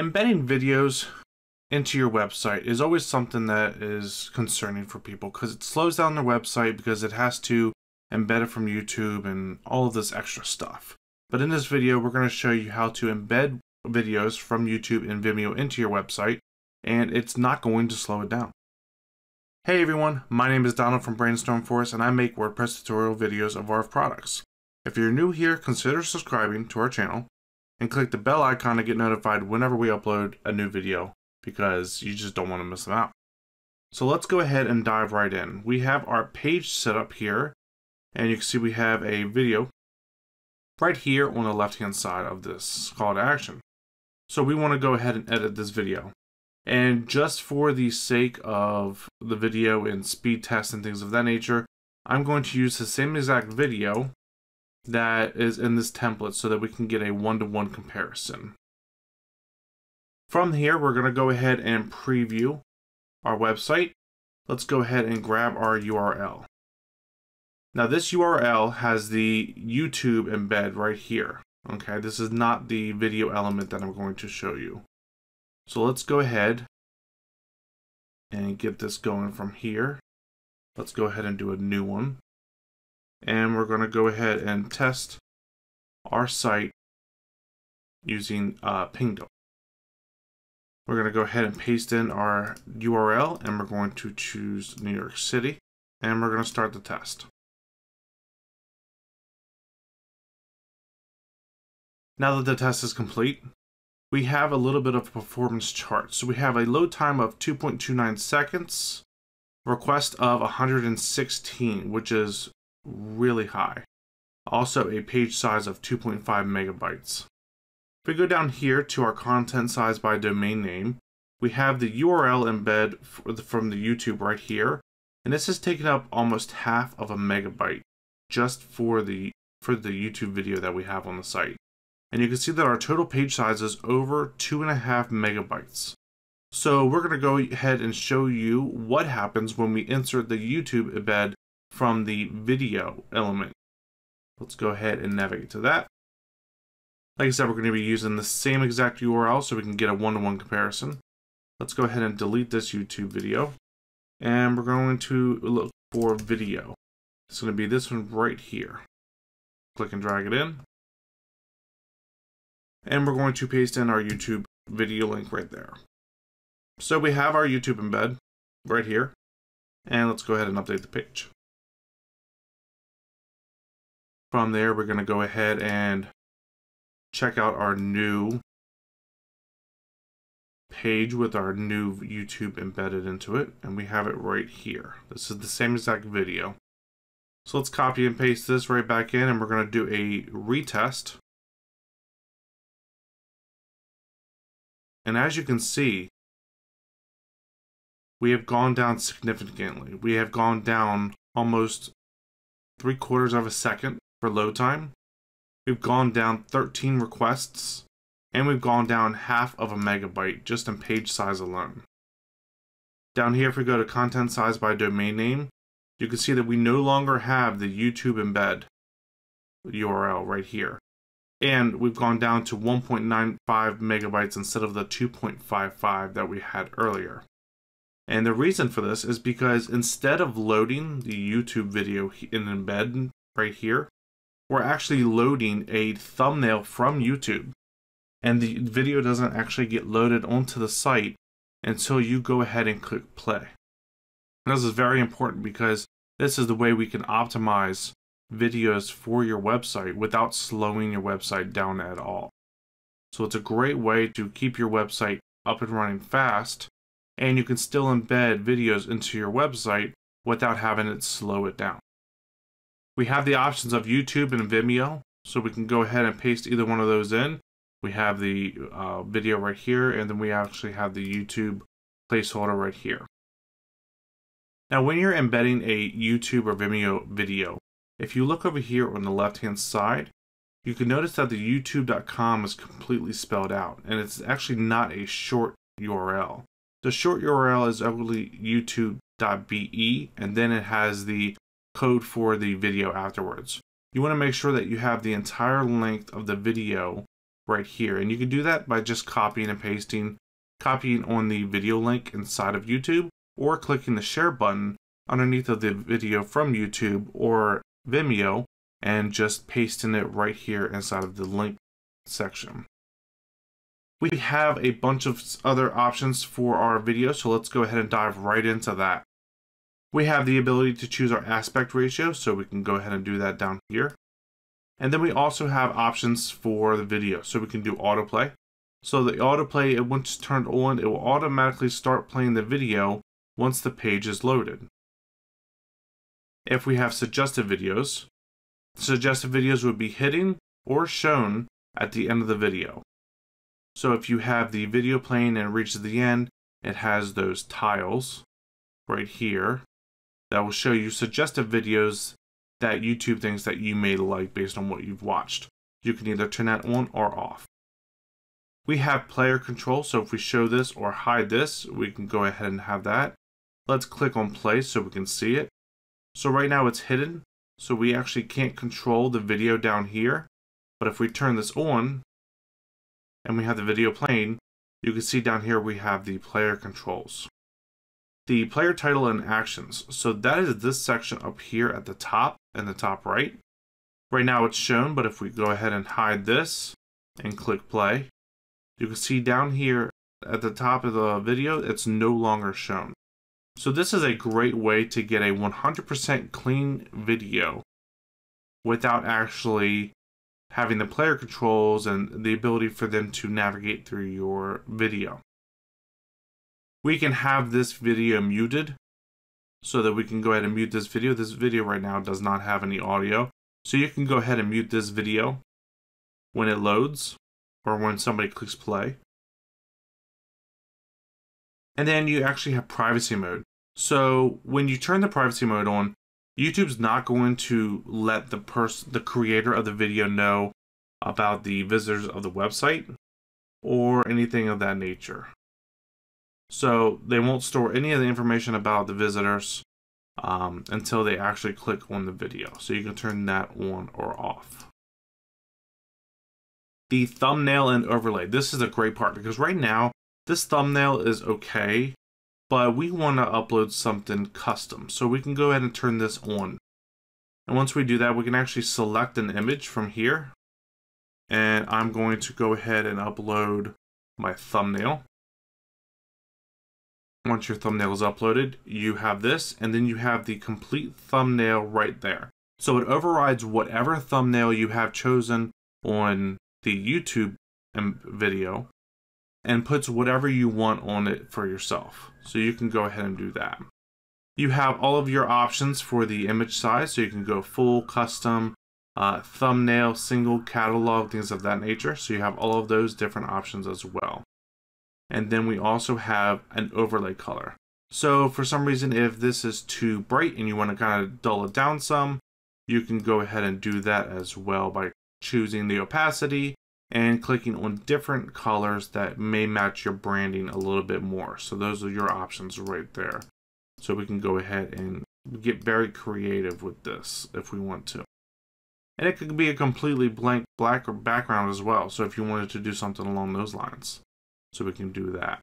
Embedding videos into your website is always something that is concerning for people because it slows down their website because it has to embed it from YouTube and all of this extra stuff. But in this video, we're going to show you how to embed videos from YouTube and Vimeo into your website, and it's not going to slow it down. Hey everyone, my name is Donald from Brainstorm Force, and I make WordPress tutorial videos of our products. If you're new here, consider subscribing to our channel and click the bell icon to get notified whenever we upload a new video because you just don't want to miss them out. So let's go ahead and dive right in. We have our page set up here, and you can see we have a video right here on the left-hand side of this call to action. So we want to go ahead and edit this video. And just for the sake of the video and speed tests and things of that nature, I'm going to use the same exact video that is in this template so that we can get a one-to-one comparison. From here, we're going to go ahead and preview our website. Let's go ahead and grab our URL. Now this URL has the YouTube embed right here. Okay, this is not the video element that I'm going to show you. So let's go ahead and get this going from here. Let's go ahead and do a new one. And we're going to go ahead and test our site using Pingdom. We're going to go ahead and paste in our URL, and we're going to choose New York City, and we're going to start the test. Now that the test is complete, we have a little bit of a performance chart. So we have a load time of 2.29 seconds, request of 116, which is really high. Also a page size of 2.5 megabytes. If we go down here to our content size by domain name, we have the URL embed from the YouTube right here. And this has taken up almost half of a megabyte just for the YouTube video that we have on the site. And you can see that our total page size is over 2.5 megabytes. So we're going to go ahead and show you what happens when we insert the YouTube embed from the video element. Let's go ahead and navigate to that. Like I said, we're going to be using the same exact URL so we can get a one-to-one comparison. Let's go ahead and delete this YouTube video. And we're going to look for video. It's going to be this one right here. Click and drag it in. And we're going to paste in our YouTube video link right there. So we have our YouTube embed right here. And let's go ahead and update the page. From there, we're going to go ahead and check out our new page with our new YouTube embedded into it. And we have it right here. This is the same exact video. So let's copy and paste this right back in, and we're going to do a retest. And as you can see, we have gone down significantly. We have gone down almost 3/4 of a second for load time. We've gone down 13 requests, and we've gone down half of a megabyte just in page size alone. Down here, if we go to content size by domain name, you can see that we no longer have the YouTube embed URL right here. And we've gone down to 1.95 megabytes instead of the 2.55 that we had earlier. And the reason for this is because instead of loading the YouTube video in embed right here, we're actually loading a thumbnail from YouTube. And the video doesn't actually get loaded onto the site until you go ahead and click play. And this is very important because this is the way we can optimize videos for your website without slowing your website down at all. So it's a great way to keep your website up and running fast, and you can still embed videos into your website without having it slow it down. We have the options of YouTube and Vimeo, so we can go ahead and paste either one of those in. We have the video right here, and then we actually have the YouTube placeholder right here. Now when you're embedding a YouTube or Vimeo video, if you look over here on the left-hand side, you can notice that the youtube.com is completely spelled out, and it's actually not a short URL. The short URL is only youtube.be, and then it has the code for the video afterwards. You want to make sure that you have the entire length of the video right here. And you can do that by just copying and pasting, copying on the video link inside of YouTube, or clicking the share button underneath of the video from YouTube or Vimeo and just pasting it right here inside of the link section. We have a bunch of other options for our video, so let's go ahead and dive right into that. We have the ability to choose our aspect ratio, so we can go ahead and do that down here. And then we also have options for the video, so we can do autoplay. So the autoplay, once it's turned on, it will automatically start playing the video once the page is loaded. If we have suggested videos would be hidden or shown at the end of the video. So if you have the video playing and it reaches the end, it has those tiles right here that will show you suggested videos that YouTube thinks that you may like based on what you've watched. You can either turn that on or off. We have player control, so if we show this or hide this, we can go ahead and have that. Let's click on play so we can see it. So right now it's hidden, so we actually can't control the video down here. But if we turn this on, and we have the video playing, you can see down here we have the player controls. The player title and actions, so that is this section up here at the top, in the top right. Right now it's shown, but if we go ahead and hide this and click play, you can see down here at the top of the video, it's no longer shown. So this is a great way to get a 100% clean video without actually having the player controls and the ability for them to navigate through your video. We can have this video muted so that we can go ahead and mute this video. This video right now does not have any audio. So you can go ahead and mute this video when it loads or when somebody clicks play. And then you actually have privacy mode. So when you turn the privacy mode on, YouTube's not going to let the creator of the video know about the visitors of the website or anything of that nature. So they won't store any of the information about the visitors until they actually click on the video. So you can turn that on or off. The thumbnail and overlay. This is a great part because right now this thumbnail is okay, but we want to upload something custom. So we can go ahead and turn this on. And once we do that, we can actually select an image from here. And I'm going to go ahead and upload my thumbnail. Once your thumbnail is uploaded, you have this, and then you have the complete thumbnail right there. So it overrides whatever thumbnail you have chosen on the YouTube video and puts whatever you want on it for yourself. So you can go ahead and do that. You have all of your options for the image size. So you can go full, custom, thumbnail, single, catalog, things of that nature. So you have all of those different options as well. And then we also have an overlay color. So for some reason, if this is too bright and you want to kind of dull it down some, you can go ahead and do that as well by choosing the opacity and clicking on different colors that may match your branding a little bit more. So those are your options right there. So we can go ahead and get very creative with this if we want to. And it could be a completely blank black background as well. So if you wanted to do something along those lines, so we can do that.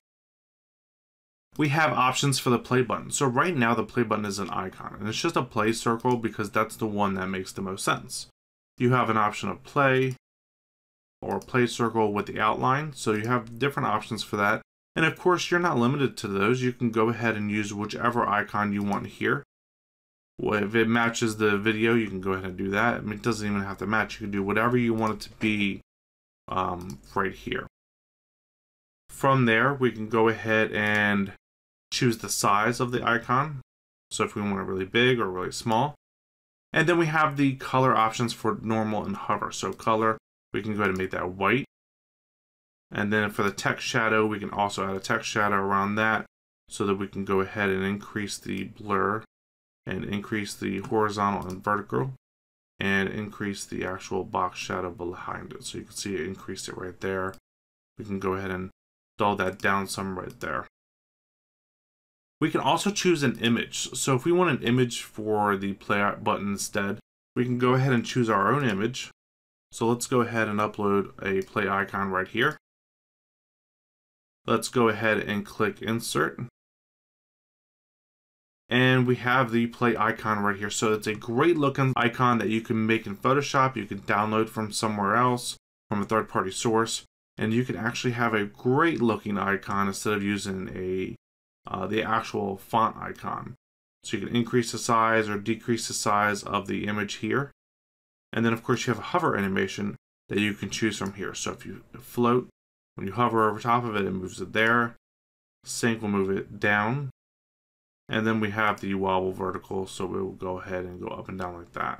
We have options for the play button. So right now the play button is an icon and it's just a play circle because that's the one that makes the most sense. You have an option of play, or play circle with the outline. So you have different options for that. And of course, you're not limited to those. You can go ahead and use whichever icon you want here. Well, if it matches the video, you can go ahead and do that. I mean, it doesn't even have to match. You can do whatever you want it to be right here. From there, we can go ahead and choose the size of the icon. So if we want it really big or really small. And then we have the color options for normal and hover. So color, we can go ahead and make that white. And then for the text shadow, we can also add a text shadow around that so that we can go ahead and increase the blur and increase the horizontal and vertical and increase the actual box shadow behind it. So you can see it increased it right there. We can go ahead and dull that down some right there. We can also choose an image. So if we want an image for the play button instead, we can go ahead and choose our own image. So let's go ahead and upload a play icon right here. Let's go ahead and click insert. And we have the play icon right here. So it's a great looking icon that you can make in Photoshop. You can download from somewhere else, from a third-party source. And you can actually have a great looking icon instead of using the actual font icon. So you can increase the size or decrease the size of the image here. And then of course you have a hover animation that you can choose from here. So if you float, when you hover over top of it, it moves it there. Sync will move it down. And then we have the wobble vertical, so we will go ahead and go up and down like that.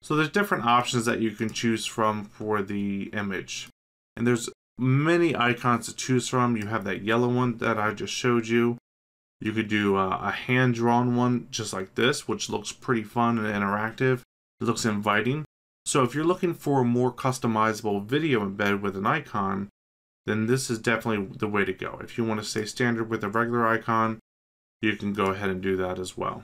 So there's different options that you can choose from for the image. And there's many icons to choose from. You have that yellow one that I just showed you. You could do a hand-drawn one just like this, which looks pretty fun and interactive. It looks inviting. So if you're looking for a more customizable video embed with an icon, then this is definitely the way to go. If you want to stay standard with a regular icon, you can go ahead and do that as well.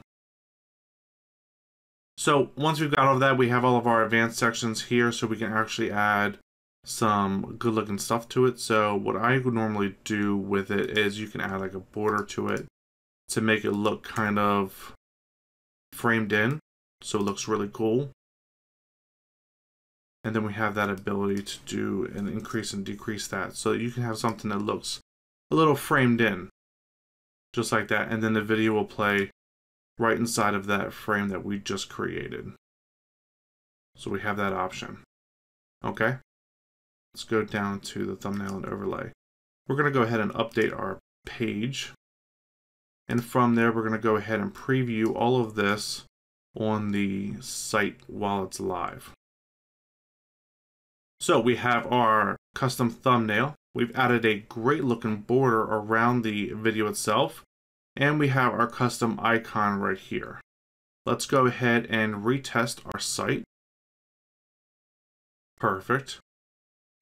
So once we've got all of that, we have all of our advanced sections here, so we can actually add some good looking stuff to it. So what I would normally do with it is you can add like a border to it to make it look kind of framed in, so it looks really cool. And then we have that ability to do an increase and decrease that, so you can have something that looks a little framed in just like that, and then the video will play right inside of that frame that we just created. So we have that option. Okay, let's go down to the thumbnail and overlay. We're going to go ahead and update our page, and from there we're going to go ahead and preview all of this on the site while it's live. So we have our custom thumbnail. We've added a great looking border around the video itself, and we have our custom icon right here. Let's go ahead and retest our site. Perfect.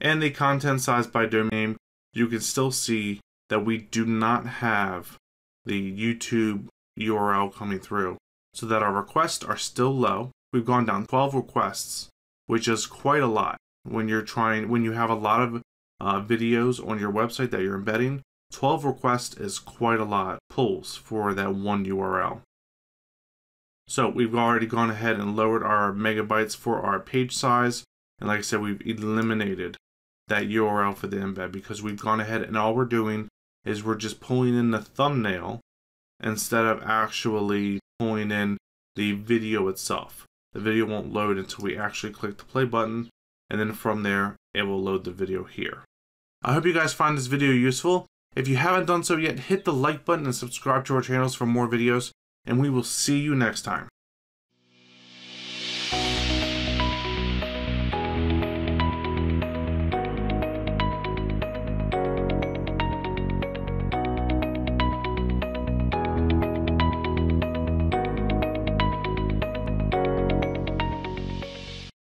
And the content size by domain, you can still see that we do not have the YouTube URL coming through, so that our requests are still low. We've gone down 12 requests, which is quite a lot when you have a lot of videos on your website that you're embedding. 12 requests is quite a lot pulls for that one URL. So we've already gone ahead and lowered our megabytes for our page size, and like I said, we've eliminated that URL for the embed because we've gone ahead and all we're doing is we're just pulling in the thumbnail instead of actually pulling in the video itself. The video won't load until we actually click the play button, and then from there it will load the video here. I hope you guys find this video useful. If you haven't done so yet, hit the like button and subscribe to our channels for more videos, and we will see you next time.